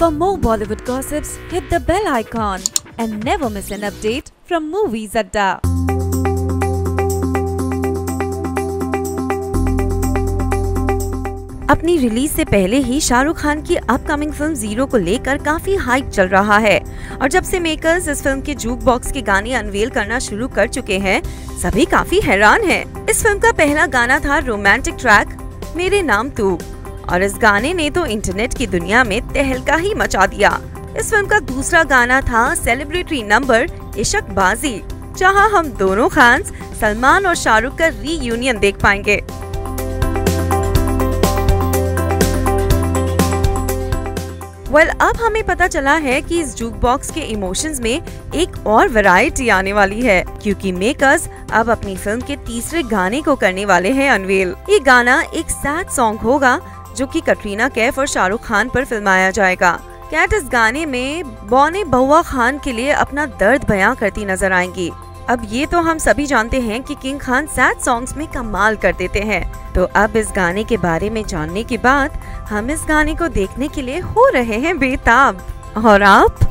For more Bollywood gossips, hit the bell icon and never miss an update from Movie Zada. अपनी release से पहले ही शाहरुख खान की upcoming film zero को लेकर काफी हाइप चल रहा है और जब से मेकर्स इस फिल्म के जूक बॉक्स के गाने अनवेल करना शुरू कर चुके हैं, सभी काफी हैरान हैं। इस फिल्म का पहला गाना था रोमांटिक ट्रैक मेरे नाम तू और इस गाने ने तो इंटरनेट की दुनिया में तहलका ही मचा दिया। इस फिल्म का दूसरा गाना था सेलिब्रिटी नंबर इश्क बाजी, जहाँ हम दोनों खान्स सलमान और शाहरुख का रीयूनियन देख पाएंगे। अब हमें पता चला है कि इस जूक बॉक्स के इमोशंस में एक और वैरायटी आने वाली है, क्योंकि मेकर्स अब अपनी फिल्म के तीसरे गाने को करने वाले हैं अनवेल। ये गाना एक सैड सॉन्ग होगा जो कि कटरीना कैफ और शाहरुख खान पर फिल्माया जाएगा। कैट इस गाने में बौने बहुआ खान के लिए अपना दर्द बयां करती नजर आएंगी। अब ये तो हम सभी जानते हैं कि किंग खान सैड सॉन्ग्स में कमाल कर देते हैं, तो अब इस गाने के बारे में जानने के बाद हम इस गाने को देखने के लिए हो रहे हैं बेताब। और आप?